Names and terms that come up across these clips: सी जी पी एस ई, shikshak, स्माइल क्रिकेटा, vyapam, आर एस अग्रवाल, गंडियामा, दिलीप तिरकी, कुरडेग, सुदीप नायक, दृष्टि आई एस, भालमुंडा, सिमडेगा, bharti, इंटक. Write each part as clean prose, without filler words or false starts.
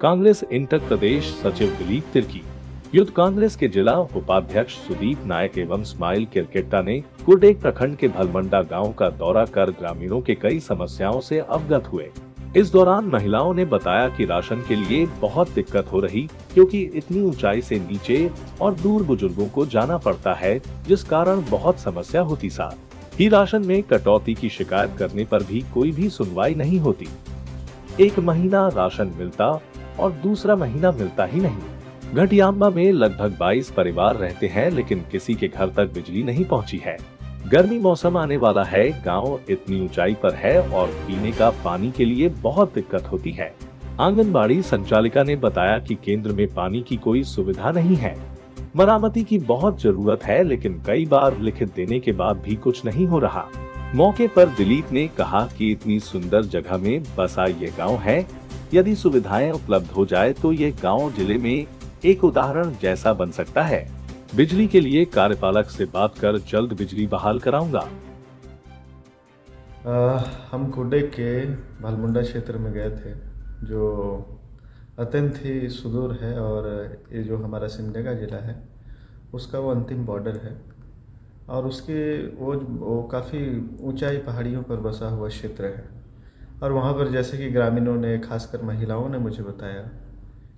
कांग्रेस इंटक प्रदेश सचिव दिलीप तिरकी, युद्ध कांग्रेस के जिला उपाध्यक्ष सुदीप नायक एवं स्माइल क्रिकेटा ने कुरडेग प्रखंड के भालमुंडा गांव का दौरा कर ग्रामीणों के कई समस्याओं से अवगत हुए। इस दौरान महिलाओं ने बताया कि राशन के लिए बहुत दिक्कत हो रही, क्योंकि इतनी ऊंचाई से नीचे और दूर बुजुर्गों को जाना पड़ता है, जिस कारण बहुत समस्या होती। साथ ही राशन में कटौती की शिकायत करने पर भी कोई भी सुनवाई नहीं होती। एक महीना राशन मिलता और दूसरा महीना मिलता ही नहीं। गंडियामा में लगभग 22 परिवार रहते हैं, लेकिन किसी के घर तक बिजली नहीं पहुंची है। गर्मी मौसम आने वाला है, गांव इतनी ऊंचाई पर है और पीने का पानी के लिए बहुत दिक्कत होती है। आंगनबाड़ी संचालिका ने बताया कि केंद्र में पानी की कोई सुविधा नहीं है, मरामती की बहुत जरूरत है, लेकिन कई बार लिखित देने के बाद भी कुछ नहीं हो रहा। मौके पर दिलीप ने कहा कि इतनी सुंदर जगह में बसा ये गाँव है, यदि सुविधाएं उपलब्ध हो जाए तो ये गाँव जिले में एक उदाहरण जैसा बन सकता है। बिजली के लिए कार्यपालक से बात कर जल्द बिजली बहाल कराऊंगा। हम कुरडेग के भालमुंडा क्षेत्र में गए थे, जो अत्यंत ही सुदूर है और ये जो हमारा सिमडेगा जिला है उसका वो अंतिम बॉर्डर है, और उसके वो काफ़ी ऊंचाई पहाड़ियों पर बसा हुआ क्षेत्र है। और वहाँ पर जैसे कि ग्रामीणों ने, खासकर महिलाओं ने मुझे बताया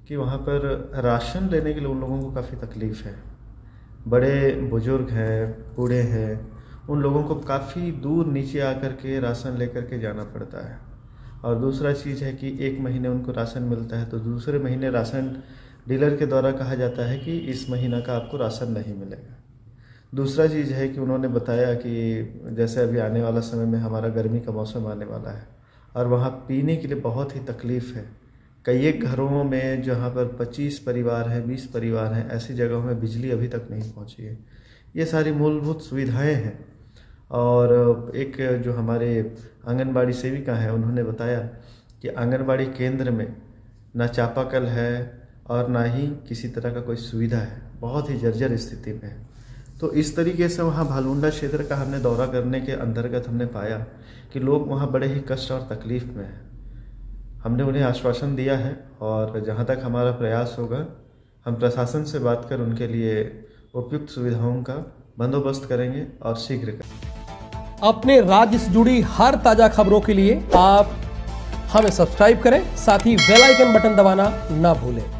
कि वहाँ पर राशन लेने के लिए उन लोगों को काफ़ी तकलीफ़ है। बड़े बुजुर्ग हैं, बूढ़े हैं, उन लोगों को काफ़ी दूर नीचे आकर के राशन लेकर के जाना पड़ता है। और दूसरा चीज़ है कि एक महीने उनको राशन मिलता है, तो दूसरे महीने राशन डीलर के द्वारा कहा जाता है कि इस महीना का आपको राशन नहीं मिलेगा। दूसरा चीज़ है कि उन्होंने बताया कि जैसे अभी आने वाला समय में हमारा गर्मी का मौसम आने वाला है और वहाँ पीने के लिए बहुत ही तकलीफ़ है। कई घरों में जहाँ पर 25 परिवार हैं, 20 परिवार हैं, ऐसी जगहों में बिजली अभी तक नहीं पहुँची है। ये सारी मूलभूत सुविधाएं हैं। और एक जो हमारे आंगनबाड़ी सेविका हैं, उन्होंने बताया कि आंगनबाड़ी केंद्र में ना चापाकल है और ना ही किसी तरह का कोई सुविधा है, बहुत ही जर्जर स्थिति में है। तो इस तरीके से वहाँ भालमुंडा क्षेत्र का हमने दौरा करने के अंतर्गत हमने पाया कि लोग वहाँ बड़े ही कष्ट और तकलीफ़ में हैं। हमने उन्हें आश्वासन दिया है और जहाँ तक हमारा प्रयास होगा हम प्रशासन से बात कर उनके लिए उपयुक्त सुविधाओं का बंदोबस्त करेंगे और शीघ्र करेंगे। अपने राज्य से जुड़ी हर ताज़ा खबरों के लिए आप हमें सब्सक्राइब करें, साथ ही बेल आइकन बटन दबाना ना भूलें।